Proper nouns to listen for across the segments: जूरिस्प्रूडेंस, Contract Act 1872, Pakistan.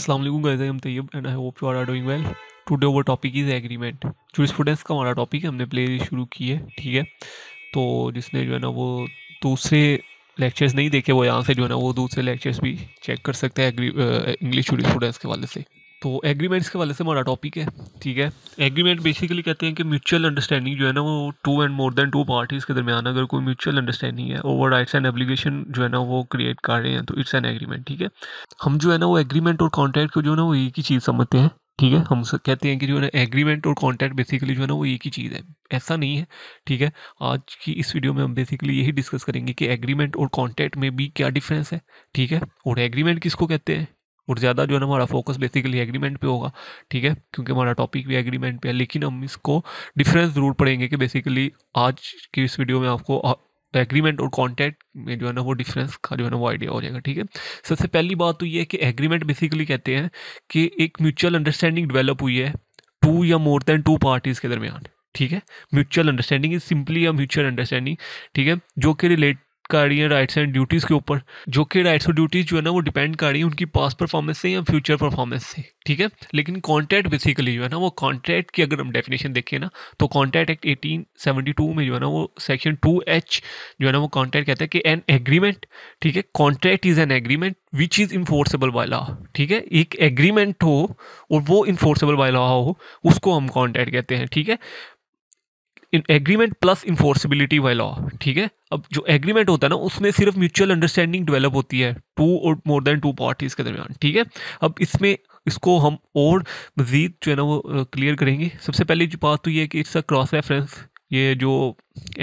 अस्सलाम वालेकुम guys, I am Tayyab and I hope you are doing well. Today our topic is agreement. जूरिस्प्रूडेंस का हमारा topic है, हमने प्लेलिस्ट शुरू की है, ठीक है। तो जिसने जो है ना वो दूसरे लेक्चर्स नहीं देखे, वो यहाँ से जो है ना वो दूसरे लेक्चर्स भी चेक कर सकते हैं इंग्लिश जूरिस्प्रूडेंस के हवाले से। तो एग्रीमेंट्स के हवाले से हमारा टॉपिक है, ठीक है। एग्रीमेंट बेसिकली कहते हैं कि म्यूचुअल अंडरस्टैंडिंग जो है ना वो two and more than two parties के दरमियान अगर कोई म्यूचुअल अंडरस्टैंडिंग है और राइट्स एंड एब्लिगेशन जो है ना वो क्रिएट कर रहे हैं तो इट्स एन एग्रीमेंट, ठीक है। हम जो है ना वो एग्रीमेंट और कॉन्ट्रैक्ट को जो है ना वो एक ही चीज़ समझते हैं, ठीक है। हम कहते हैं कि जो है ना एग्रीमेंट और कॉन्ट्रैक्ट बेसिकली जो है ना वो एक ही चीज़ है, ऐसा नहीं है, ठीक है। आज की इस वीडियो में हम बेसिकली यही डिस्कस करेंगे कि एग्रीमेंट और कॉन्ट्रैक्ट में भी क्या डिफरेंस है, ठीक है, और एग्रीमेंट किसको कहते हैं। और ज़्यादा जो है ना हमारा फोकस बेसिकली एग्रीमेंट पे होगा, ठीक है, क्योंकि हमारा टॉपिक भी एग्रीमेंट पे है। लेकिन हम इसको डिफरेंस ज़रूर पढ़ेंगे कि बेसिकली आज की इस वीडियो में आपको एग्रीमेंट और कॉन्ट्रैक्ट में जो है ना वो डिफरेंस का जो है ना वो आइडिया हो जाएगा, ठीक है। सबसे पहली बात तो ये है कि एग्रीमेंट बेसिकली कहते हैं कि एक म्यूचुअल अंडरस्टैंडिंग डेवलप हुई है टू या मोर देन टू पार्टीज़ के दरमियान, ठीक है। Mutual understanding is simply a mutual understanding, ठीक है, जो कि रिलेट कर रही है राइट्स एंड ड्यूटीज़ के ऊपर, जो कि राइट्स और ड्यूटीज़ जो है ना वो डिपेंड कर रही है उनकी पास्ट परफॉर्मेंस से या फ्यूचर परफॉर्मेंस से, ठीक है। लेकिन कॉन्ट्रैक्ट बेसिकली जो है ना वो कॉन्ट्रैक्ट की अगर हम डेफिनेशन देखें ना तो कॉन्ट्रैक्ट एक्ट 1872 में जो है ना वो सेक्शन 2H जो है ना वो कॉन्ट्रैक्ट कहता है कि एन एग्रीमेंट, ठीक है, contract is an agreement which is enforceable by law, ठीक है। एक एग्रीमेंट हो और वो इन्फोर्सेबल बाय लॉ हो उसको हम कॉन्ट्रैक्ट कहते हैं, ठीक है। Agreement plus enforceability by law, ठीक है। अब जो एग्रीमेंट होता है ना उसमें सिर्फ म्यूचुअल अंडरस्टैंडिंग डेवलप होती है टू और मोर देन टू पार्टीज़ के दरमियान, ठीक है। अब इसमें इसको हम और मज़ीद जो है ना वो क्लियर करेंगे। सबसे पहले जो बात तो ये है कि इट्स अ क्रॉस रेफरेंस। ये जो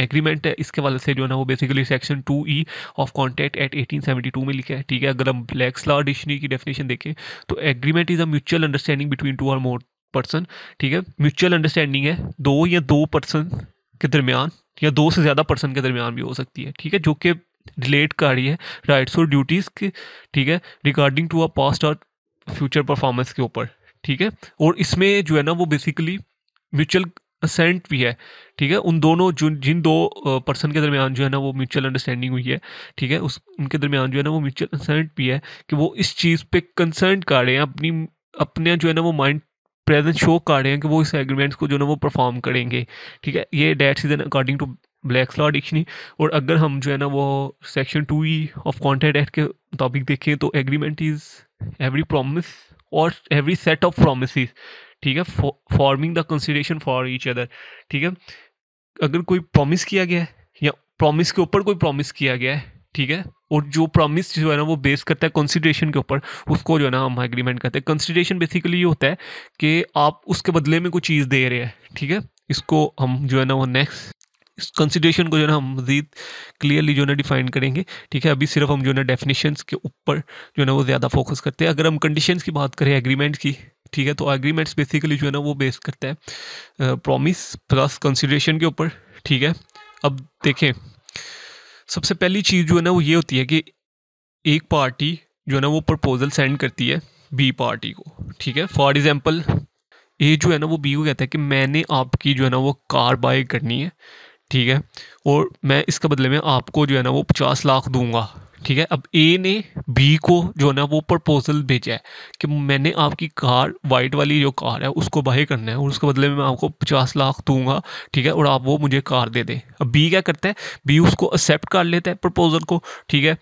एग्रीमेंट है इसके वाले से जो है ना वो basically section 2E of contract act 1872 में लिखा है, ठीक है। अगर हम ब्लैक्स लॉ डिक्शनरी की डेफिनेशन देखें तो agreement is a mutual understanding between two और मोर पर्सन, ठीक है। म्यूचुअल अंडरस्टैंडिंग है दो या दो पर्सन के दरमियान या दो से ज़्यादा पर्सन के दरमियान भी हो सकती है, ठीक है, जो कि रिलेट कर रही है राइट्स और ड्यूटीज़ के, ठीक है, regarding to a past or future performance के ऊपर, ठीक है। और इसमें जो है ना वो बेसिकली म्यूचुअल असेंट भी है, ठीक है। उन दोनों जो जिन दो पर्सन के दरमियान जो है ना वो म्यूचुअल अंडरस्टैंडिंग हुई है, ठीक है, उस उनके दरमियान जो है ना वो म्यूचुअल असेंट भी है कि वो इस चीज़ पर कंसर्न कर रहे हैं, अपने जो है ना वो माइंड प्रेजेंस शो कर रहे हैं कि वो इस एग्रीमेंट्स को जो है ना वो परफॉर्म करेंगे, ठीक है। ये डेट सीजन according to Black's law dictionary. और अगर हम जो है ना वो section 2E of contract act के मुताबिक देखें तो agreement is every promise or every set of promises, ठीक है, forming the consideration for each other, ठीक है। अगर कोई प्रॉमिस किया गया है या प्रॉमिस के ऊपर कोई प्रॉमिस किया गया है, ठीक है, और जो प्रॉमिस जो है ना वो बेस करता है कंसीडरेशन के ऊपर, उसको जो है ना हम एग्रीमेंट कहते हैं। कंसीडरेशन बेसिकली ये होता है कि आप उसके बदले में कोई चीज़ दे रहे हैं, ठीक है। इसको हम जो है ना वो नेक्स्ट इस कंसीडरेशन को जो है ना हम मज़ीद क्लियरली जो है ना डिफाइन करेंगे, ठीक है। अभी सिर्फ हम जो है ना डेफिनेशंस के ऊपर जो है ना वो ज़्यादा फोकस करते हैं। अगर हम कंडीशंस की बात करें एग्रीमेंट की, ठीक है, तो एग्रीमेंट्स बेसिकली जो है ना वो बेस करता है प्रॉमिस प्लस कंसीडरेशन के ऊपर, ठीक है। अब देखें, सबसे पहली चीज़ जो है ना वो ये होती है कि एक पार्टी जो है ना वो प्रपोजल सेंड करती है बी पार्टी को, ठीक है। फॉर एग्जांपल ए जो है ना वो बी को कहता है कि मैंने आपकी जो है ना वो कार बाय करनी है, ठीक है, और मैं इसके बदले में आपको जो है ना वो 50 लाख दूंगा, ठीक है। अब ए ने बी को जो है ना वो प्रपोजल भेजा है कि मैंने आपकी कार, वाइट वाली जो कार है, उसको बाय करना है और उसके बदले में मैं आपको 50 लाख दूंगा, ठीक है, और आप वो मुझे कार दे दें। अब बी क्या करता है, बी उसको एक्सेप्ट कर लेता है प्रपोजल को, ठीक है।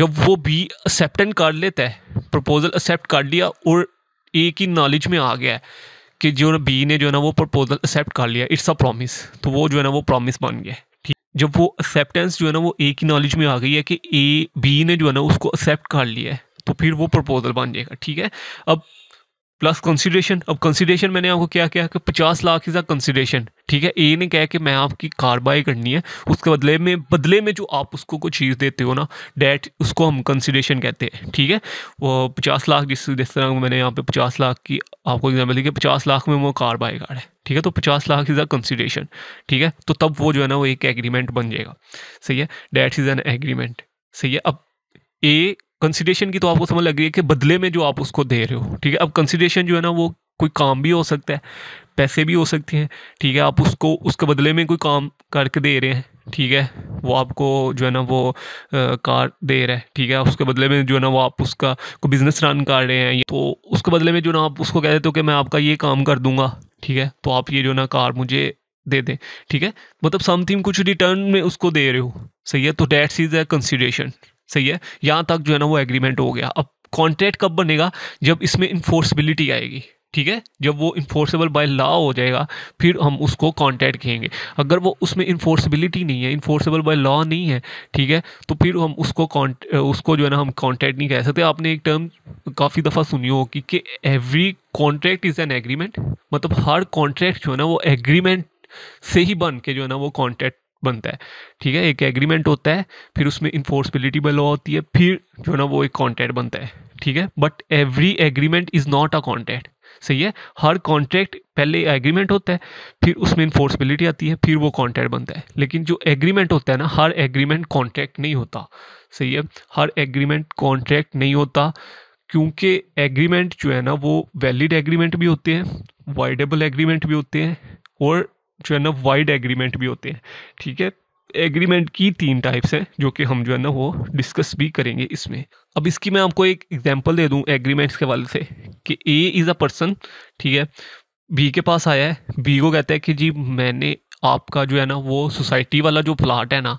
जब वो बी एक्सेप्टेंट कर लेता है, प्रपोजल एक्सेप्ट कर लिया और ए की नॉलेज में आ गया है कि जो ना बी ने जो है ना वो प्रपोजल एक्सेप्ट कर लिया, इट्स अ प्रॉमिस, तो वो जो है ना वो प्रॉमिस बन गया है। जब वो एक्सेप्टेंस जो है ना वो ए की नॉलेज में आ गई है कि ए बी ने जो है ना उसको एक्सेप्ट कर लिया है, तो फिर वो प्रपोजल बन जाएगा, ठीक है। अब प्लस कंसीडरेशन, अब कंसीडरेशन मैंने आपको क्या किया कि 50 लाख इज अ कंसीडरेशन, ठीक है। ए ने कहा कि मैं आपकी कार बाय करनी है, उसके बदले में जो आप उसको कोई चीज़ देते हो ना, डेट, उसको हम कंसीडरेशन कहते हैं, ठीक है। वो 50 लाख जिस तरह मैंने यहाँ पे 50 लाख की आपको एग्जाम्पल दी कि 50 लाख में वो कार बाय कर रहा है, ठीक है, तो 50 लाख इज़ अ कंसीडरेशन, ठीक है, तो तब वो जो है ना वो एक एग्रीमेंट बन जाएगा, सही है, डेट इज़ एन एग्रीमेंट, सही है। अब ए कंसीडरेशन की तो आपको समझ लग रही है कि बदले में जो आप उसको दे रहे हो, ठीक है। अब कंसीडरेशन जो है ना वो कोई काम भी हो सकता है, पैसे भी हो सकते हैं, ठीक है, आप उसको उसके बदले में कोई काम करके दे रहे हैं, ठीक है, वो आपको जो है ना वो कार दे रहा है, ठीक है, उसके बदले में जो है ना वो आप उसका को बिज़नेस रन कर रहे हैं, तो उसके बदले में जो ना आप उसको कह देते हो कि मैं आपका ये काम कर दूंगा, ठीक है, तो आप ये जो ना कार मुझे दे दें, ठीक है, मतलब समथिंग कुछ रिटर्न में उसको दे रहे हो, सही है, तो दैट्स इज अ कंसीडरेशन, सही है, यहाँ तक जो है ना वो एग्रीमेंट हो गया। अब कॉन्ट्रैक्ट कब बनेगा? जब इसमें इन्फोर्सबिलिटी आएगी, ठीक है, जब वो इन्फोर्सेबल बाय लॉ हो जाएगा फिर हम उसको कॉन्ट्रैक्ट कहेंगे। अगर वो उसमें इन्फोर्सबिलिटी नहीं है, इन्फोर्सेबल बाय लॉ नहीं है, ठीक है, तो फिर हम उसको जो है ना हम कॉन्ट्रैक्ट नहीं कह सकते। आपने एक टर्म काफ़ी दफ़ा सुनी हो कि every contract is an agreement, मतलब हर कॉन्ट्रैक्ट जो है ना वो एग्रीमेंट से ही बन के जो है ना वो कॉन्ट्रैक्ट बनता है, ठीक है, एक एग्रीमेंट होता है, फिर उसमें इन्फोर्सबिलिटी बाय लॉ होती है, फिर जो है ना वो एक कॉन्ट्रैक्ट बनता है, ठीक है। But every agreement is not a contract, सही है, हर कॉन्ट्रैक्ट पहले एग्रीमेंट होता है, फिर उसमें इन्फोर्सबिलिटी आती है, फिर वो कॉन्ट्रैक्ट बनता है। लेकिन जो एग्रीमेंट होता है ना, हर एग्रीमेंट कॉन्ट्रैक्ट नहीं होता, सही है, हर एग्रीमेंट कॉन्ट्रैक्ट नहीं होता, क्योंकि एग्रीमेंट जो है ना वो वैलिड एग्रीमेंट भी होते हैं, वाइडेबल एग्रीमेंट भी होते हैं, और जो है ना वाइड एग्रीमेंट भी होते हैं, ठीक है। एग्रीमेंट की तीन टाइप्स हैं जो कि हम जो है ना वो डिस्कस भी करेंगे इसमें। अब इसकी मैं आपको एक एग्जांपल दे दूं एग्रीमेंट्स के हवाले से कि ए इज़ अ पर्सन, ठीक है, बी के पास आया है, बी को कहता है कि जी मैंने आपका जो है ना वो सोसाइटी वाला जो प्लाट है ना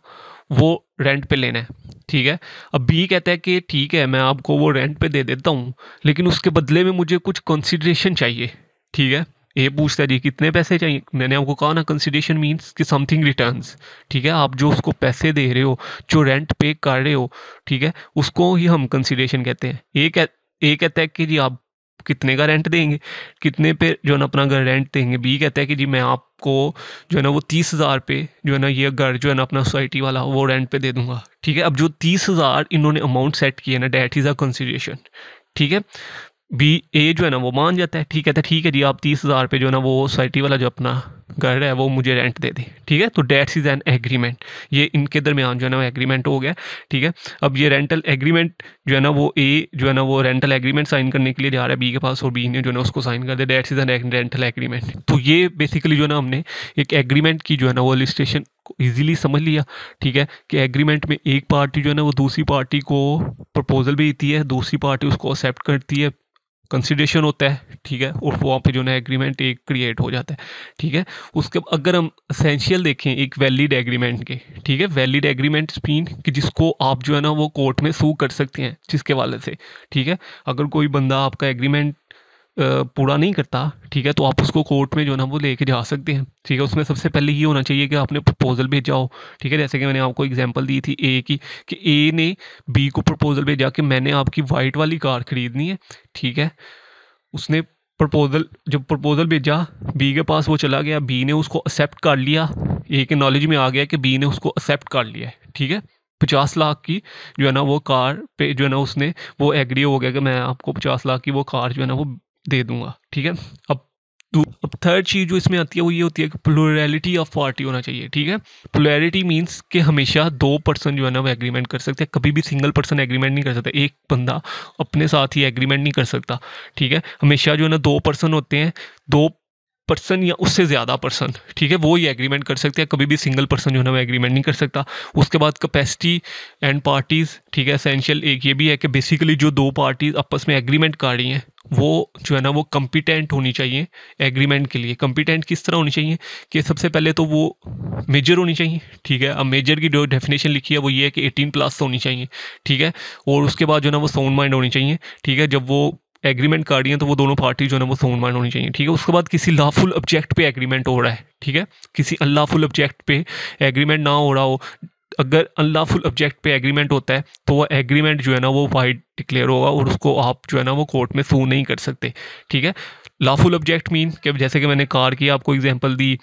वो रेंट पे लेना है, ठीक है। अब बी कहता है कि ठीक है मैं आपको वो रेंट पे दे देता हूँ, लेकिन उसके बदले में मुझे कुछ कंसिडरेशन चाहिए, ठीक है। ये पूछता है जी कितने पैसे चाहिए? मैंने आपको कहा ना कंसीडरेशन मींस कि समथिंग रिटर्न्स, ठीक है, आप जो उसको पैसे दे रहे हो, जो रेंट पे कर रहे हो, ठीक है, उसको ही हम कंसीडरेशन कहते हैं। ए कहता है कि जी आप कितने का रेंट देंगे, कितने पे जो है ना अपना घर रेंट देंगे। बी कहता है कि जी मैं आपको जो है ना वो 30,000 पे जो है ना ये घर जो है ना अपना सोसाइटी वाला वो रेंट पे दे दूंगा, ठीक है। अब जो 30,000 इन्होंने अमाउंट सेट किया ना डैट इज़ अ कंसीडरेशन, ठीक है। बी ए जो है ना वो मान जाता है, ठीक है, तो ठीक है जी आप 30,000 पे जो है ना वो सोसाइटी वाला जो अपना घर है वो मुझे रेंट दे दें, ठीक है। तो डेट्स इज़ एन एग्रीमेंट, ये इनके दरमियान जो है ना वो एग्रीमेंट हो गया, ठीक है। अब ये रेंटल एग्रीमेंट जो है ना वो ए जो है ना वो रेंटल एग्रीमेंट साइन करने के लिए जा रहा है बी के पास, और बी ने जो है ना उसको साइन कर दिया, that's is N rental agreement. तो ये बेसिकली जो है ना हमने एक एग्रीमेंट की जो है ना वो इलस्ट्रेशन इजीली समझ लिया, ठीक है, कि एग्रीमेंट में एक पार्टी जो है ना वो दूसरी पार्टी को प्रपोजल भी देती है, दूसरी पार्टी उसको एक्सेप्ट करती है, कंसीडरेशन होता है, ठीक है, और वहाँ पे जो है एग्रीमेंट एक क्रिएट हो जाता है, ठीक है। उसके अगर हम एसेंशियल देखें एक वैलिड एग्रीमेंट के, ठीक है, वैलिड एग्रीमेंट मीन कि जिसको आप जो है ना वो कोर्ट में सू कर सकते हैं जिसके वाले से, ठीक है। अगर कोई बंदा आपका एग्रीमेंट पूरा नहीं करता, ठीक है, तो आप उसको कोर्ट में जो है ना वो लेके जा सकते हैं, ठीक है। उसमें सबसे पहले ये होना चाहिए कि आपने प्रपोजल भेजा हो, ठीक है, जैसे कि मैंने आपको एग्जांपल दी थी ए की कि ए ने बी को प्रपोजल भेजा कि मैंने आपकी वाइट वाली कार खरीदनी है, ठीक है। उसने जब प्रपोजल भेजा बी के पास, वो चला गया, बी ने उसको एक्सेप्ट कर लिया, ए के नॉलेज में आ गया कि बी ने उसको एक्सेप्ट कर लिया है, ठीक है। 50 लाख की जो है ना वो कार पे जो है ना उसने वो एग्री हो गया कि मैं आपको 50 लाख की वो कार जो है ना वो दे दूंगा, ठीक है। अब थर्ड चीज़ जो इसमें आती है वो ये होती है कि प्लुरलिटी ऑफ पार्टी होना चाहिए, ठीक है। प्लुरलिटी मींस कि हमेशा दो पर्सन जो है ना वो एग्रीमेंट कर सकते हैं, कभी भी सिंगल पर्सन एग्रीमेंट नहीं कर सकता, एक बंदा अपने साथ ही एग्रीमेंट नहीं कर सकता, ठीक है। हमेशा जो है ना दो पर्सन होते हैं, दो पर्सन या उससे ज़्यादा पर्सन, ठीक है, वो ही एग्रीमेंट कर सकते हैं, कभी भी सिंगल पर्सन जो है ना वो एग्रीमेंट नहीं कर सकता। उसके बाद कैपेसिटी एंड पार्टीज़, ठीक है, एसेंशियल एक ये भी है कि बेसिकली जो दो पार्टीज़ आपस में एग्रीमेंट कर रही हैं वो जो है ना वो कॉम्पिटेंट होनी चाहिए एग्रीमेंट के लिए। कॉम्पिटेंट किस तरह होनी चाहिए कि सबसे पहले तो वो मेजर होनी चाहिए, ठीक है। अब मेजर की जो डेफिनेशन लिखी है वो ये है कि 18+ होनी चाहिए, ठीक है, और उसके बाद जो है ना वो साउंड माइंड होनी चाहिए, ठीक है। जब वो एग्रीमेंट कर रही हैं तो वो दोनों पार्टी जो है ना वो साउंड माइंड होनी चाहिए, ठीक है। उसके बाद किसी लॉफुल ऑब्जेक्ट पे एग्रीमेंट हो रहा है, ठीक है, किसी अनलॉफुल ऑब्जेक्ट पे एग्रीमेंट ना हो रहा हो। अगर अनलॉफुल ऑब्जेक्ट पे एग्रीमेंट होता है तो वो एग्रीमेंट जो है ना वो वाइड डिक्लेयर होगा और उसको आप जो है ना वो कोर्ट में सू नहीं कर सकते, ठीक है। लॉफुल ऑब्जेक्ट मीन कि जैसे कि मैंने कार की आपको एग्जाम्पल दी,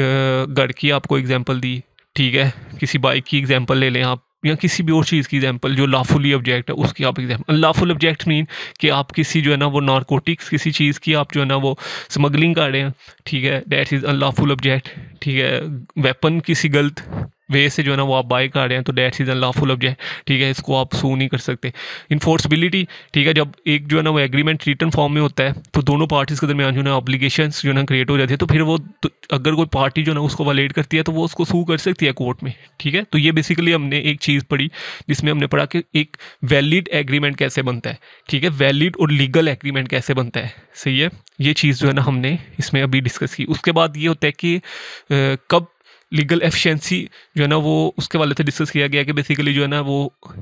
घर की आपको एग्जाम्पल दी, ठीक है, किसी बाइक की एग्जाम्पल ले लें आप, या किसी भी और चीज़ की एग्जांपल जो लॉफुली ऑब्जेक्ट है उसकी आप एग्जांपल। लॉफुल ऑब्जेक्ट मीन कि आप किसी जो है ना वो नारकोटिक्स किसी चीज़ की आप जो है ना वो स्मगलिंग कर रहे हैं, ठीक है, दैट इज़ अनलॉफुल ऑब्जेक्ट, ठीक है। वेपन किसी गलत वे से जो है ना वो आप बाय कर रहे हैं तो डेट इज अनलॉफुल ऑब्जेक्ट, ठीक है, इसको आप सू नहीं कर सकते। इन्फोर्सबिलिटी, ठीक है, जब एक जो है ना वो एग्रीमेंट रिटन फॉर्म में होता है तो दोनों पार्टीज़ के दरमियान जो है ना ऑब्लिगेशंस जो है ना क्रिएट हो जाती है, तो फिर वो अगर कोई पार्टी जो है ना उसको वायलेट करती है तो वो उसको सू कर सकती है कोर्ट में, ठीक है। तो ये बेसिकली हमने एक चीज़ पढ़ी जिसमें हमने पढ़ा कि एक वैलिड एग्रीमेंट कैसे बनता है, ठीक है, वैलिड और लीगल एग्रीमेंट कैसे बनता है, सही है। ये चीज़ जो है ना हमने इसमें अभी डिस्कस की। उसके बाद ये होता है कि कब लीगल एफिशिएंसी जो है ना वो उसके वाले से डिस्कस किया गया कि बेसिकली जो है ना वो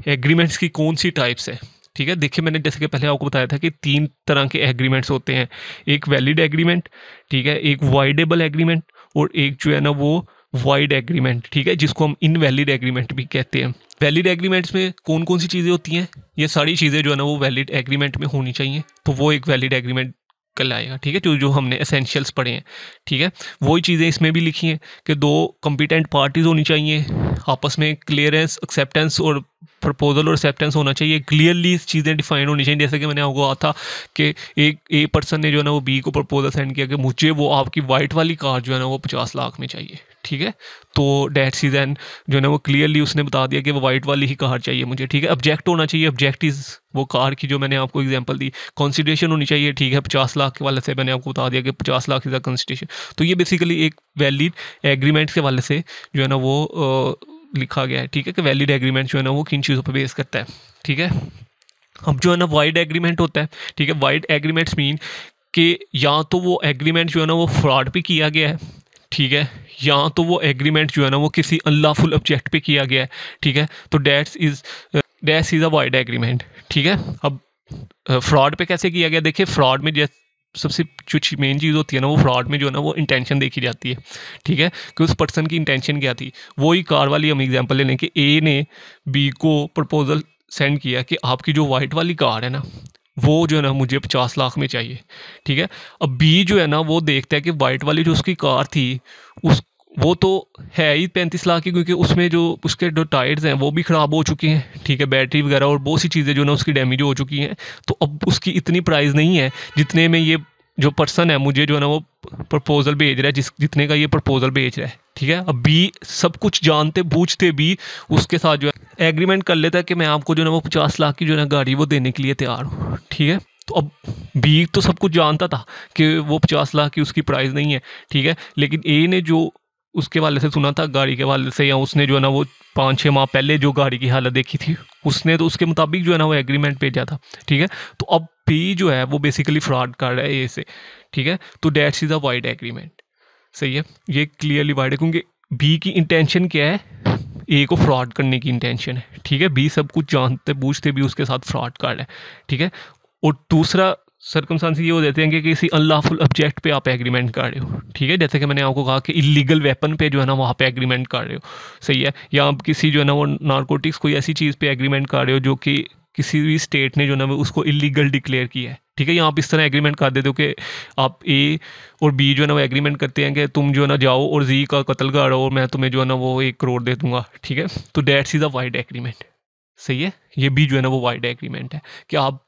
एग्रीमेंट्स की कौन सी टाइप्स है, ठीक है। देखिए मैंने जैसे कि पहले आपको बताया था कि तीन तरह के एग्रीमेंट्स होते हैं, एक वैलिड एग्रीमेंट, ठीक है, एक वाइडेबल एग्रीमेंट और एक जो है ना वो वाइड एग्रीमेंट, ठीक है, जिसको हम इनवैलिड एग्रीमेंट भी कहते हैं। वैलिड एग्रीमेंट्स में कौन कौन सी चीज़ें होती हैं, ये सारी चीज़ें जो है ना वो वैलिड एग्रीमेंट में होनी चाहिए तो वो एक वैलिड एग्रीमेंट कल आएगा, ठीक है, जो हमने एसेंशियल्स पढ़े हैं, ठीक है। वही चीज़ें इसमें भी लिखी हैं कि दो कॉम्पिटेंट पार्टीज़ होनी चाहिए, आपस में क्लियरेंस, एक्सेप्टेंस और प्रपोजल और एक्सेप्टेंस होना चाहिए, क्लियरली चीज़ें डिफाइन होनी चाहिए। जैसे कि मैंने आपको कहा था कि एक ए पर्सन ने जो है ना वो बी को प्रपोजल सेंड किया कि मुझे वो आपकी वाइट वाली कार जो है ना वो 50 लाख में चाहिए, ठीक है, तो डेट सीजन जो है ना वो क्लियरली उसने बता दिया कि वो वाइट वाली ही कार चाहिए मुझे, ठीक है। ऑब्जेक्ट होना चाहिए, ऑब्जेक्ट इज़ वो कार की जो मैंने आपको एग्जांपल दी। कंसीडरेशन होनी चाहिए, ठीक है, 50 लाख के वाले से मैंने आपको बता दिया कि 50 लाख इज़ अ कंसीडरेशन। तो ये बेसिकली एक वैलिड एग्रीमेंट्स के वाले से जो है ना वो लिखा गया है, ठीक है, कि वैलिड एग्रीमेंट जो है ना वो किन चीज़ों पर बेस करता है, ठीक है। अब जो है ना वाइड एग्रीमेंट होता है, ठीक है, वाइड एग्रीमेंट्स मीन कि या तो वो एग्रीमेंट जो है ना वो फ्रॉड पे किया गया है, ठीक है, या तो वो एग्रीमेंट जो है ना वो किसी अनलॉफुल ऑब्जेक्ट पे किया गया है, ठीक है, तो that's is a void agreement, ठीक है। अब फ्रॉड पे कैसे किया गया, देखिए फ्रॉड में सबसे जो मेन चीज़ होती है ना वो फ्रॉड में जो है ना वो इंटेंशन देखी जाती है, ठीक है, कि उस पर्सन की इंटेंशन क्या थी। वही कार वाली हम एग्जांपल ले लें कि ए ने बी को प्रपोजल सेंड किया कि आपकी जो वाइट वाली कार है ना वो जो है ना मुझे 50 लाख में चाहिए, ठीक है। अब बी जो है ना वो देखता है कि वाइट वाली जो उसकी कार थी वो तो है ही 35 लाख की, क्योंकि उसमें जो उसके जो टायर्स हैं वो भी ख़राब हो चुके हैं, ठीक है, बैटरी वगैरह और बहुत सी चीज़ें जो है ना उसकी डैमेज हो चुकी हैं। तो अब उसकी इतनी प्राइस नहीं है जितने में ये जो पर्सन है मुझे जो है ना वो प्रपोजल भेज रहा है, जितने का ये प्रपोजल भेज रहा है, ठीक है। अब बी सब कुछ जानते बूझते भी उसके साथ जो है एग्रीमेंट कर लेता है कि मैं आपको जो है ना वो 50 लाख की जो है ना गाड़ी वो देने के लिए तैयार हूँ, ठीक है। तो अब बी तो सब कुछ जानता था कि वो 50 लाख की उसकी प्राइस नहीं है, ठीक है, लेकिन ए ने जो उसके वाले से सुना था गाड़ी के वाले से, या उसने जो है ना वो 5-6 माह पहले जो गाड़ी की हालत देखी थी उसने तो उसके मुताबिक जो है ना वो एग्रीमेंट भेजा था, ठीक है। तो अब बी जो है वो बेसिकली फ्रॉड कर रहा है ए से, ठीक है, तो that's is a void agreement, सही है, ये क्लियरली वाइड है क्योंकि बी की इंटेंशन क्या है, ए को फ्रॉड करने की इंटेंशन है, ठीक है, बी सब कुछ जानते बूझते भी उसके साथ फ्रॉड कर रहा है, ठीक है। और दूसरा सर्कमस्टांस ये हो देते हैं कि किसी अनलॉफुल ऑब्जेक्ट पे आप एग्रीमेंट कर रहे हो, ठीक है, जैसे कि मैंने आपको कहा कि इलीगल वेपन पे जो है ना वहाँ पे एग्रीमेंट कर रहे हो, सही है, या आप किसी जो है ना वो नारकोटिक्स कोई ऐसी चीज़ पे एग्रीमेंट कर रहे हो जो कि किसी भी स्टेट ने जो है ना वो उसको इलीगल डिक्लेयर किया है, ठीक है, या आप इस तरह एग्रीमेंट कर देते हो कि आप ए और बी जो है ना वो एग्रीमेंट करते हैं कि तुम जो है ना जाओ और जी का कत्ल करो और मैं तुम्हें जो है ना वो 1 करोड़ दे दूँगा, ठीक है, तो that's is a void agreement, सही है, ये भी जो है ना वो वाइड एग्रीमेंट है कि आप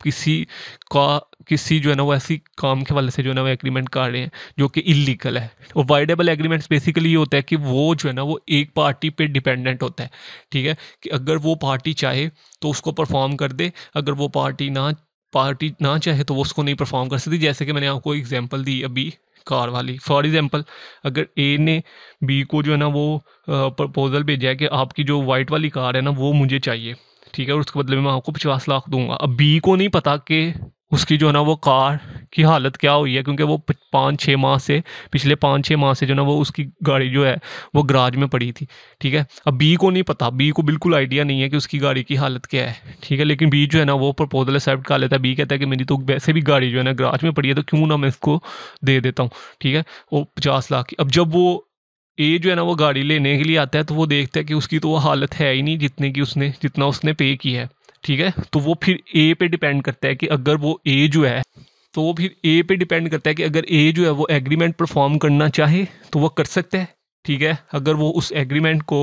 किसी जो है ना वो ऐसी काम के वाले से जो है ना वो एग्रीमेंट कर रहे हैं जो कि इलीगल है। और वाइडेबल एग्रीमेंट्स बेसिकली ये होता है कि वो जो है ना वो एक पार्टी पे डिपेंडेंट होता है, ठीक है, कि अगर वो पार्टी चाहे तो उसको परफॉर्म कर दे, अगर वो पार्टी ना चाहे तो वो उसको नहीं परफॉर्म कर सकती। जैसे कि मैंने आपको एग्जाम्पल दी अभी कार वाली, फॉर एग्जांपल अगर ए ने बी को जो है ना वो प्रपोजल भेजा है कि आपकी जो वाइट वाली कार है ना वो मुझे चाहिए, ठीक है, और उसके बदले में मैं आपको 50 लाख दूंगा। अब बी को नहीं पता कि उसकी जो है ना वो कार की हालत क्या हुई है, क्योंकि वो पिछले 5-6 माह से जो है ना वो उसकी गाड़ी जो है वो गराज में पड़ी थी, ठीक है। अब बी को नहीं पता, बी को बिल्कुल आइडिया नहीं है कि उसकी गाड़ी की हालत क्या है, ठीक है, लेकिन बी जो है ना वो प्रपोजल एक्सेप्ट कर लेता है। बी कहता है कि मेरी तो वैसे भी गाड़ी जो है ना गराज में पड़ी है तो क्यों ना मैं इसको दे देता हूँ, ठीक है, वो 50 लाख की। अब जब वो ए जो है ना वो गाड़ी लेने के लिए आता है तो वो देखता है कि उसकी तो वो हालत है ही नहीं जितना उसने पे किया है, ठीक है, तो वो फिर ए पे डिपेंड करता है कि अगर ए जो है वो एग्रीमेंट परफॉर्म करना चाहे तो वो कर सकता है, ठीक है, अगर वो उस एग्रीमेंट को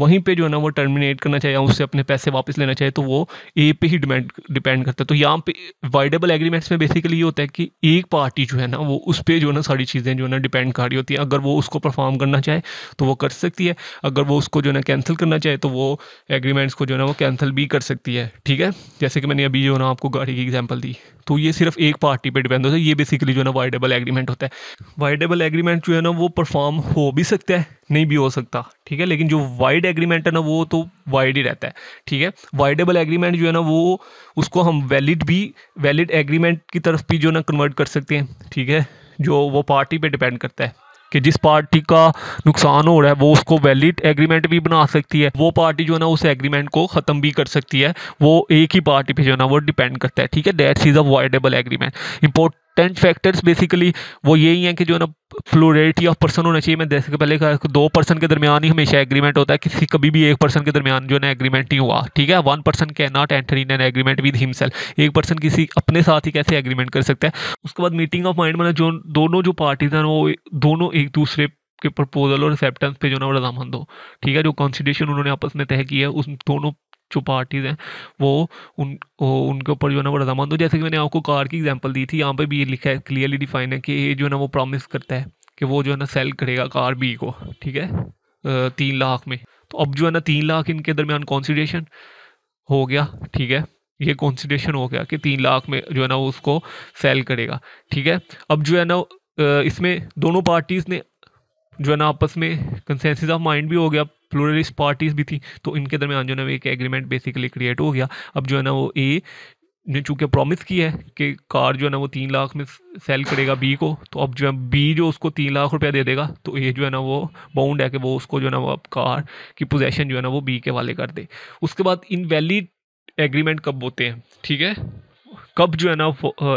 वहीं पे जो है ना वो टर्मिनेट करना चाहे या उससे अपने पैसे वापस लेना चाहे तो वो ए पे ही डिपेंड करता है। तो यहाँ पे वाइडेबल एग्रीमेंट्स में बेसिकली ये होता है कि एक पार्टी जो है ना वो उस पे जो है ना सारी चीज़ें जो है ना डिपेंड कर रही होती है। अगर वो उसको परफॉर्म करना चाहे तो वो कर सकती है, अगर वो उसको जो है ना कैंसिल करना चाहे तो वो एग्रीमेंट्स को जो है ना वो कैंसिल भी कर सकती है। ठीक है, जैसे कि मैंने अभी जो है ना आपको गाड़ी की एग्जाम्पल दी, तो ये सिर्फ एक पार्टी पर डिपेंड होता है। ये बेसिकली जो है ना वाइडेबल एग्रीमेंट होता है। वाइडेबल एग्रीमेंट जो है ना वो परफॉर्म हो भी सकता है, नहीं भी हो सकता। ठीक है, लेकिन जो वाइड एग्रीमेंट है ना वो तो वाइड ही रहता है। ठीक है, वाइडेबल एग्रीमेंट जो है ना वो उसको हम वैलिड एग्रीमेंट की तरफ भी जो ना कन्वर्ट कर सकते हैं। ठीक है, जो वो पार्टी पे डिपेंड करता है कि जिस पार्टी का नुकसान हो रहा है वो उसको वैलिड एग्रीमेंट भी बना सकती है, वो पार्टी जो है ना उस एग्रीमेंट को ख़त्म भी कर सकती है, वो एक ही पार्टी पे जो है ना वो डिपेंड करता है। ठीक है, that's is a voidable agreement. Important factors basically वो यही हैं कि जो है ना प्लूरलिटी ऑफ पर्सन होना चाहिए। मैं जैसे कि पहले कहा कि दो पर्सन के दरमियान ही हमेशा एग्रीमेंट होता है, किसी कभी भी एक पर्सन के दरमियान जो है ना एग्रीमेंट नहीं हुआ। ठीक है, one person can not enter in an agreement with himself. एक पर्सन किसी अपने साथ ही कैसे एग्रीमेंट कर सकता है। उसके बाद मीटिंग ऑफ माइंड, मतलब जो दोनों जो पार्टीज हैं वो दोनों एक दूसरे के प्रपोजल और एक्सेप्टेंस पे जो है ना रजामंद हो। ठीक है, जो कॉन्स्टिट्यूशन उन्होंने आपस में तय किया है उस दोनों जो पार्टीज़ हैं वो उनके ऊपर जो है ना वो रजामंद हो। जैसे कि मैंने आपको कार की एग्जांपल दी थी, यहाँ पे भी ये लिखा है, क्लियरली डिफाइन है कि ये जो है ना वो प्रॉमिस करता है कि वो जो है ना सेल करेगा कार बी को, ठीक है, 3 लाख में। तो अब जो है ना 3 लाख इनके दरमियान कॉन्सिडरेशन हो गया। ठीक है, ये कॉन्सिडरेशन हो गया कि 3 लाख में जो है ना वो उसको सेल करेगा। ठीक है, अब जो है ना इसमें दोनों पार्टीज़ ने जो है ना आपस में कंसेंसस ऑफ माइंड भी हो गया, प्लुरलिस्ट पार्टीज़ भी थी, तो इनके दरमियान जो है ना एक एग्रीमेंट बेसिकली क्रिएट हो गया। अब जो है ना वो ए ने चूँकि प्रॉमिस किया है कि कार जो है ना वो 3 लाख में सेल करेगा बी को, तो अब जो है बी जो उसको 3 लाख रुपया दे देगा, तो ए जो है ना वो बाउंड है कि वो उसको जो है ना वो अब कार की पोजेसन जो है ना वो बी के वाले कर दे। उसके बाद इनवैलिड एग्रीमेंट कब होते हैं, ठीक है, कब जो है ना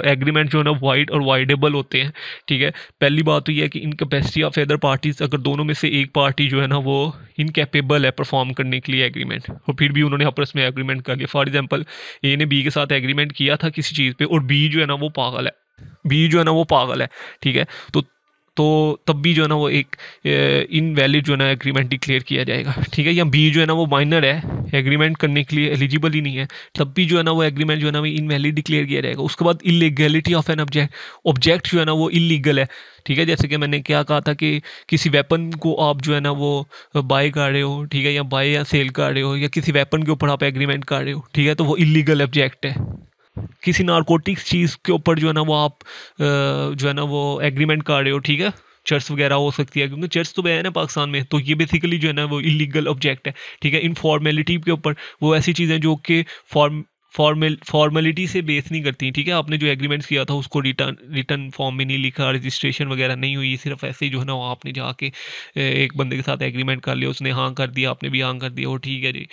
एग्रीमेंट जो है ना वाइड और वाइडेबल होते हैं। ठीक है, पहली बात तो यह है कि इनकैपेसिटी ऑफ अदर पार्टीज़, अगर दोनों में से एक पार्टी जो है ना वो इनकेपेबल है परफॉर्म करने के लिए एग्रीमेंट, और फिर भी उन्होंने आपस में एग्रीमेंट कर लिया। फॉर एग्जांपल ए ने बी के साथ एग्रीमेंट किया था किसी चीज़ पे, और बी जो है ना वो पागल है, ठीक है, तो तब भी जो है ना वो एक इनवैलिड जो है ना एग्रीमेंट डिक्लेयर किया जाएगा। ठीक है, या बी जो है ना वो माइनर है, एग्रीमेंट करने के लिए एलिजिबल ही नहीं है, तब भी जो है ना वो एग्रीमेंट जो है ना वो इनवैलिड डिक्लेयर किया जाएगा। उसके बाद इलीगैलिटी ऑफ एन ऑब्जेक्ट जो है ना वो इलीगल है। ठीक है, जैसे कि मैंने क्या कहा था कि किसी वेपन को आप जो है ना वो बाय कर रहे हो, ठीक है, या बाय या सेल कर रहे हो, या किसी वेपन के ऊपर आप एग्रीमेंट कर रहे हो, ठीक है, तो वो इलीगल ऑब्जेक्ट है। किसी नारकोटिक्स चीज़ के ऊपर जो है ना वो आप जो है ना वो एग्रीमेंट कर रहे हो, ठीक है, चर्च वगैरह हो सकती है, क्योंकि चर्च तो बैन है पाकिस्तान में, तो ये बेसिकली जो है ना वो इलीगल ऑब्जेक्ट है। ठीक है, इनफॉर्मेलिटी के ऊपर वो ऐसी चीज़ें जो कि फॉर्मेलिटी से बेस नहीं करती। ठीक है, आपने जो एग्रीमेंट्स किया था उसको रिटर्न फॉर्म में नहीं लिखा, रजिस्ट्रेशन वगैरह नहीं हुई, सिर्फ ऐसे ही जो है ना आपने जाके एक बंदे के साथ एग्रीमेंट कर लिया, उसने हाँ कर दिया, आपने भी हाँ कर दिया, वो ठीक है जी,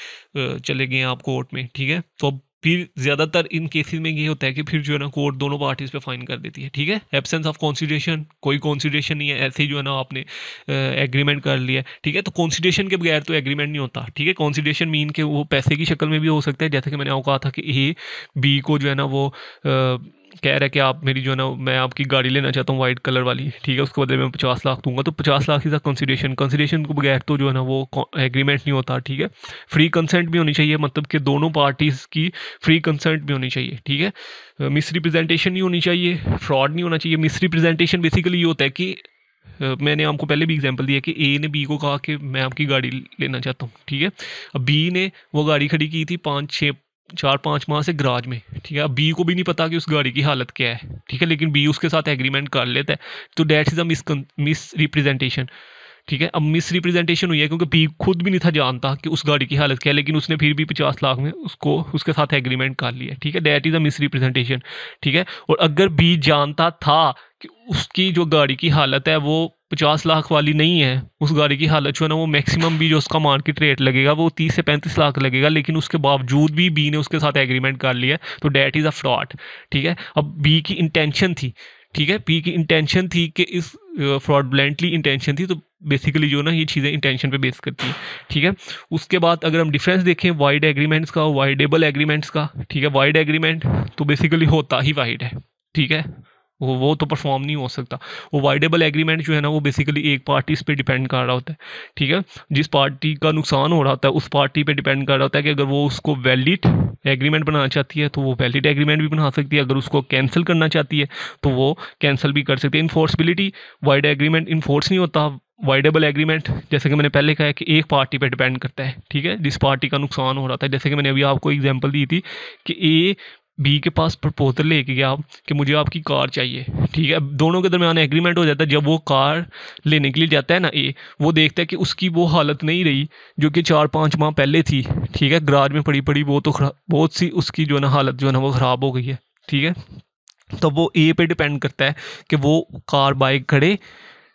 चले गए आप कोर्ट में। ठीक है, तो फिर ज़्यादातर इन केसेस में ये होता है कि फिर जो है ना कोर्ट दोनों पार्टीज़ पे फाइन कर देती है। ठीक है, एब्सेंस ऑफ कंसीडरेशन, कोई कंसीडरेशन नहीं है, ऐसे ही जो है ना आपने एग्रीमेंट कर लिया। ठीक है, तो कंसीडरेशन के बगैर तो एग्रीमेंट नहीं होता। ठीक है, कंसीडरेशन मीन के वो पैसे की शक्ल में भी हो सकता है, जैसे कि मैंने आपको कहा था कि ए बी को जो है ना वो कह रहा है कि आप मेरी जो है ना मैं आपकी गाड़ी लेना चाहता हूँ वाइट कलर वाली, ठीक है, उसके बदले मैं 50 लाख दूंगा, तो 50 lakh is a consideration. Consideration के बगैर तो जो है ना वो एग्रीमेंट नहीं होता। ठीक है, फ्री कंसेंट भी होनी चाहिए, मतलब कि दोनों पार्टीज़ की फ्री कंसेंट भी होनी चाहिए। ठीक है, मिस रिप्रेजेंटेशन नहीं होनी चाहिए, फ्रॉड नहीं होना चाहिए। मिस रिप्रेजेंटेशन बेसिकली ये होता है कि मैंने आपको पहले भी एग्जांपल दिया कि ए ने बी को कहा कि मैं आपकी गाड़ी लेना चाहता हूँ, ठीक है, अब बी ने वो गाड़ी खड़ी की थी 4-5 माह से गराज में, ठीक है, बी को भी नहीं पता कि उस गाड़ी की हालत क्या है, ठीक है, लेकिन बी उसके साथ एग्रीमेंट कर लेता है, तो that is a misrepresentation. ठीक है, अब मिस रिप्रेजेंटेशन हुई है क्योंकि बी खुद भी नहीं था जानता कि उस गाड़ी की हालत क्या है, लेकिन उसने फिर भी 50 लाख में उसको उसके साथ एग्रीमेंट कर लिया। ठीक है, that is a misrepresentation. ठीक है, और अगर बी जानता था कि उसकी जो गाड़ी की हालत है वो 50 लाख वाली नहीं है, उस गाड़ी की हालत जो है ना वो मैक्सिमम भी जो उसका मार्केट रेट लगेगा वो 30 से 35 लाख लगेगा, लेकिन उसके बावजूद भी बी ने उसके साथ एग्रीमेंट कर लिया, तो डैट इज़ अ फ्रॉड। ठीक है, अब बी की इंटेंशन थी, ठीक है, बी की इंटेंशन थी कि इस फ्रॉडलेंटली इंटेंशन थी, तो बेसिकली जो ना ये चीज़ें इंटेंशन पे बेस करती हैं। ठीक है, उसके बाद अगर हम डिफरेंस देखें वाइड एग्रीमेंट्स का वाइडेबल एग्रीमेंट्स का, ठीक है, वाइड एग्रीमेंट तो बेसिकली होता ही वाइड है, ठीक है, वो तो परफॉर्म नहीं हो सकता। वो वाइडेबल एग्रीमेंट जो है ना वो बेसिकली एक पार्टी इस पर डिपेंड कर रहा होता है, ठीक है, जिस पार्टी का नुकसान हो रहा होता है उस पार्टी पे डिपेंड कर रहा होता है कि अगर वो उसको वैलिड एग्रीमेंट बनाना चाहती है तो वो वैलिड एग्रीमेंट भी बना सकती है, अगर उसको कैंसिल करना चाहती है तो वो कैंसिल भी कर सकती है। इन्फोर्सबिलिटी, वाइड एग्रीमेंट इन्फोर्स नहीं होता, वाइडेबल एग्रीमेंट जैसे कि मैंने पहले कहा है कि एक पार्टी पे डिपेंड करता है, ठीक है, जिस पार्टी का नुकसान हो रहा था। जैसे कि मैंने अभी आपको एग्जांपल दी थी कि ए बी के पास प्रपोजल लेके गया कि मुझे आपकी कार चाहिए, ठीक है, दोनों के दरमियान एग्रीमेंट हो जाता है। जब वो कार लेने के लिए जाता है ना ए, वो देखता है कि उसकी वो हालत नहीं रही जो कि 4-5 माह पहले थी, ठीक है, गराज में पड़ी पड़ी वो तो बहुत सी उसकी जो है ना हालत जो है ना वो ख़राब हो गई है, ठीक है। तो वो ए पे डिपेंड करता है कि वो कार बाय करे,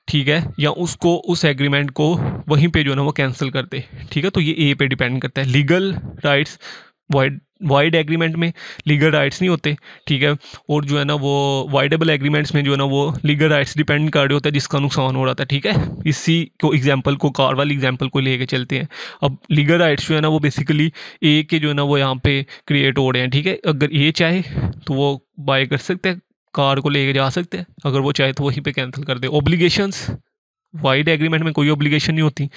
ठीक है, या उसको उस एग्रीमेंट को वहीं पे जो है ना वो कैंसिल कर दे, ठीक है। तो ये ए पे डिपेंड करता है। लीगल राइट्स वाइड एग्रीमेंट में लीगल राइट्स नहीं होते, ठीक है, और जो है ना वो वाइडेबल एग्रीमेंट्स में जो है ना वो लीगल राइट्स डिपेंड कर रहे होता है जिसका नुकसान हो रहा था, ठीक है। इसी को एग्जांपल को कार वाली एग्जांपल को लेके चलते हैं। अब लीगल राइट्स जो है ना वो बेसिकली ए के जो है ना वो यहाँ पे क्रिएट हो रहे हैं, ठीक है। अगर ए चाहे तो वो बाय कर सकते हैं, कार को लेके जा सकते हैं, अगर वो चाहे तो वहीं पे कैंसिल कर दे। ऑब्लिगेशंस, वाइड एग्रीमेंट में कोई ऑब्लिगेशन नहीं होती,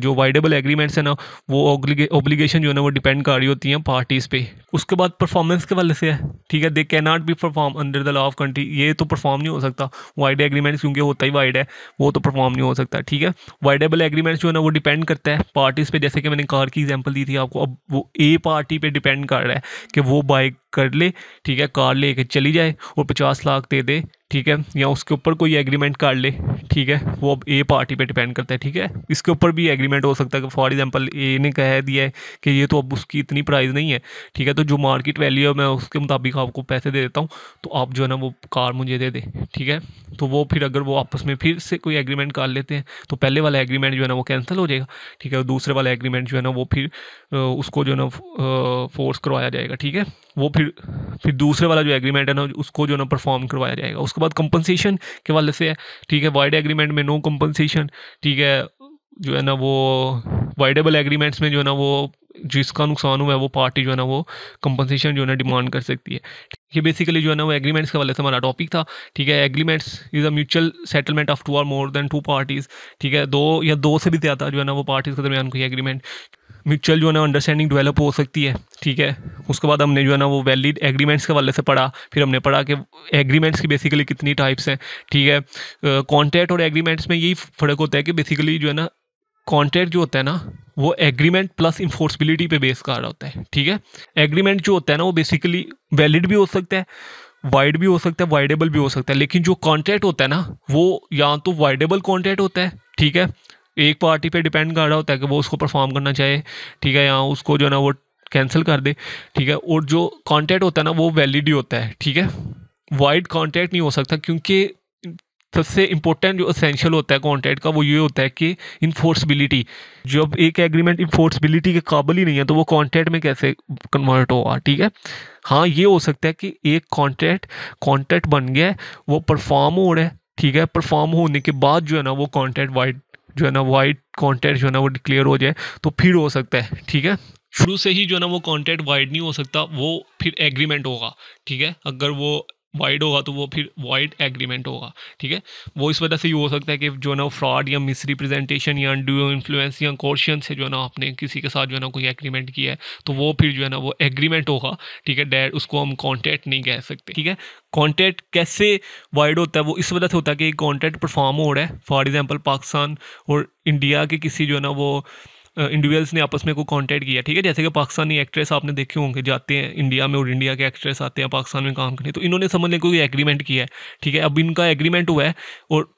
जो वाइडेबल एग्रीमेंट्स है ना वो ऑब्लिगेशन जो है ना वो डिपेंड कर रही होती हैं पार्टीज़ पे। उसके बाद परफॉर्मेंस के वाले से है, ठीक है, they can not be perform under the law of country, ये तो परफॉर्म नहीं हो सकता, वाइड एग्रीमेंट्स क्योंकि होता ही वाइड है, वो तो परफॉर्म नहीं हो सकता, ठीक है। वाइडेबल एग्रीमेंट्स जो है ना वो डिपेंड करता है पार्टीज़ पे, जैसे कि मैंने कार की एग्जाम्पल दी थी आपको। अब वो ए पार्टी पे डिपेंड कर रहा है कि वो बाय कर ले, ठीक है, कार ले कर चली जाए और 50 लाख दे दे, ठीक है, या उसके ऊपर कोई एग्रीमेंट कर ले, ठीक है, वो अब ए पार्टी पे डिपेंड करता है, ठीक है। इसके ऊपर भी एग्रीमेंट हो सकता है कि फॉर एग्जांपल ए ने कह दिया है कि ये तो अब उसकी इतनी प्राइस नहीं है, ठीक है, तो जो मार्केट वैल्यू है मैं उसके मुताबिक आपको पैसे दे देता हूँ, तो आप जो है ना वो कार मुझे दे दे, ठीक है। तो वो फिर अगर वो आपस में फिर से कोई एग्रीमेंट कर लेते हैं तो पहले वाला एग्रीमेंट जो है ना वो कैंसिल हो जाएगा, ठीक है, और दूसरे वाला एग्रीमेंट जो है ना वो फिर उसको जो है ना फोर्स करवाया जाएगा, ठीक है, वो फिर दूसरे वाला जो एग्रीमेंट है ना उसको जो है ना परफॉर्म करवाया जाएगा। उसके बाद कंपनसेशन के वाले से है, ठीक है, वाइड एग्रीमेंट में नो कंपनसेशन, ठीक है, जो है ना वो वाइडेबल एग्रीमेंट्स में जो है ना वो जिसका नुकसान हुआ है वो पार्टी जो है ना वो कंपनसेशन जो है ना डिमांड कर सकती है। ये बेसिकली जो है ना वो एग्रीमेंट्स के वाले से हमारा टॉपिक था, ठीक है। Agreements is a mutual settlement of 2 और मोर देन 2 पार्टीज़, ठीक है, 2 या 2 से भी ज़्यादा जो है ना वो पार्टीज़ के दरमियान कोई एग्रीमेंट म्यूचुअल जो है ना अंडरस्टैंडिंग डेवलप हो सकती है, ठीक है। उसके बाद हमने जो है ना वो वैलिड एग्रीमेंट्स के वाले से पढ़ा, फिर हमने पढ़ा कि एग्रीमेंट्स की बेसिकली कितनी टाइप्स हैं, ठीक है। कॉन्ट्रैक्ट और एग्रीमेंट्स में यही फ़र्क होता है कि बेसिकली जो है ना कॉन्ट्रैक्ट जो होता है ना वो एग्रीमेंट प्लस इंफोर्सबिलिटी पे बेस कर रहा होता है, ठीक है। एग्रीमेंट जो होता है ना वो बेसिकली वैलिड भी हो सकता है, वाइड भी हो सकता है, वाइडेबल भी हो सकता है, लेकिन जो कॉन्ट्रैक्ट होता है ना वो या तो वाइडेबल कॉन्ट्रैक्ट होता है, ठीक है, एक पार्टी पे डिपेंड कर रहा होता है कि वो उसको परफॉर्म करना चाहे, ठीक है, या उसको जो है ना वो कैंसिल कर दे, ठीक है, और जो कॉन्ट्रैक्ट होता है ना वो वैलिड ही होता है, ठीक है। वाइड कॉन्ट्रैक्ट नहीं हो सकता क्योंकि सबसे इंपॉर्टेंट जो असेंशियल होता है कॉन्ट्रैक्ट का वो ये होता है कि इन्फोर्सबिलिटी, जब एक एग्रीमेंट इन्फोर्सबिलिटी के काबिल ही नहीं है तो वो कॉन्ट्रैक्ट में कैसे कन्वर्ट होगा, ठीक है। हाँ, ये हो सकता है कि एक कॉन्ट्रैक्ट बन गया है, वो परफॉर्म हो रहा है, ठीक है, परफॉर्म होने के बाद जो है ना वो कॉन्ट्रैक्ट वाइड जो है ना वाइड कॉन्ट्रैक्ट जो है ना वो डिक्लेयर हो जाए तो फिर हो सकता है, ठीक है। शुरू से ही जो है ना वो कॉन्ट्रैक्ट वाइड नहीं हो सकता, वो फिर एग्रीमेंट होगा, ठीक है, अगर वो वाइड होगा तो वो फिर वाइड एग्रीमेंट होगा, ठीक है। वो इस वजह से ये हो सकता है कि जो है ना फ्रॉड या मिस रिप्रेजेंटेशन या अनड्यू इन्फ्लुएंस या कोर्शन से जो है ना आपने किसी के साथ जो है ना कोई एग्रीमेंट किया है तो वो फिर जो है ना वो एग्रीमेंट होगा, ठीक है, डेट उसको हम कॉन्ट्रैक्ट नहीं कह सकते, ठीक है। कॉन्ट्रैक्ट कैसे वाइड होता है वो इस वजह से होता है कि कॉन्ट्रैक्ट परफॉर्म हो रहा है, फॉर एग्जाम्पल पाकिस्तान और इंडिया के किसी जो है ना वो इंडिविजुअल्स ने आपस में को कॉन्टैक्ट किया, ठीक है, जैसे कि पाकिस्तानी एक्ट्रेस आपने देखे होंगे जाते हैं इंडिया में और इंडिया के एक्ट्रेस आते हैं पाकिस्तान में काम करने, तो इन्होंने समझ लें कोई एग्रीमेंट किया है, ठीक है। अब इनका एग्रीमेंट हुआ है और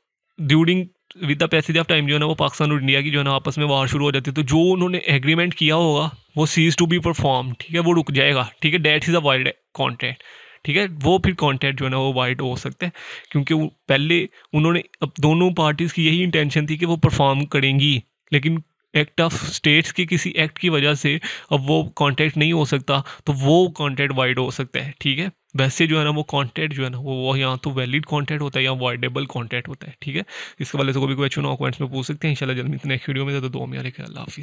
during with the passage of time जो है ना वो पाकिस्तान और इंडिया की जो है ना आपस में वार शुरू हो जाती है, तो जो उन्होंने एग्रीमेंट किया होगा वो सीज टू बी परफॉर्म, ठीक है, वो रुक जाएगा, ठीक है, that is a void contract, ठीक है। वो फिर कॉन्ट्रैक्ट जो है ना वो वाइड हो सकता है क्योंकि पहले उन्होंने अब दोनों पार्टीज़ की यही इंटेंशन थी कि वो परफॉर्म करेंगी, लेकिन एक्ट ऑफ स्टेट्स के किसी एक्ट की वजह से अब वो कॉन्ट्रैक्ट नहीं हो सकता, तो वो कॉन्ट्रैक्ट वाइड हो सकता है, ठीक है। वैसे जो है ना वो कॉन्ट्रैक्ट जो है ना वो यहाँ तो वैलिड कॉन्ट्रैक्ट होता है या वाइडेबल कॉन्ट्रैक्ट होता है, ठीक है। इसके वाले से कोई क्वेश्चन और कमेंट्स में पूछ सकते हैं। इंशाल्लाह जल्दी नेक्स्ट वीडियो में, तो दुआ में यार, अल्लाह हाफिज़।